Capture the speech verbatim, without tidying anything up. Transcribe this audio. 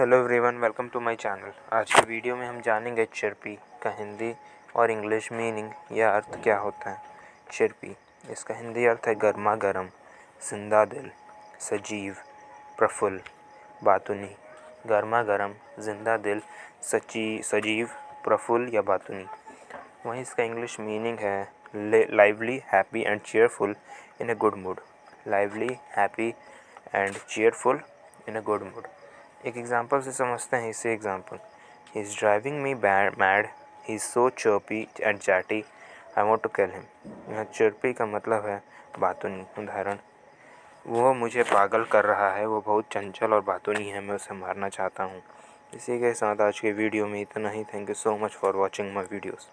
Hello everyone, welcome to my channel. आज की video में हम जानेंगे चिरपी का हिंदी और इंग्लिश मीनिंग या अर्थ क्या होता है। चिरपी, इसका हिंदी अर्थ है गर्मा गर्म, जिंदा दिल, सजीव, प्रफुल्ल। बातूनी, गर्मा गर्म, जिंदा दिल, सची सजीव, प्रफुल्ल या बातूनी। वहीं इसका इंग्लिश मीनिंग है lively, happy and cheerful in a good mood. Lively, happy and cheerful in a good mood. एक एग्ज़ाम्पल से समझते हैं इसे। Example, he is driving me mad, he is so chirpy and chatty, I want to kill him. यहाँ chirpy का मतलब है बातूनी। उदाहरण, वो मुझे पागल कर रहा है, वो बहुत चंचल और बातूनी है, मैं उसे मारना चाहता हूँ। इसी के साथ आज के वीडियो में इतना ही। Thank you so much for watching my videos.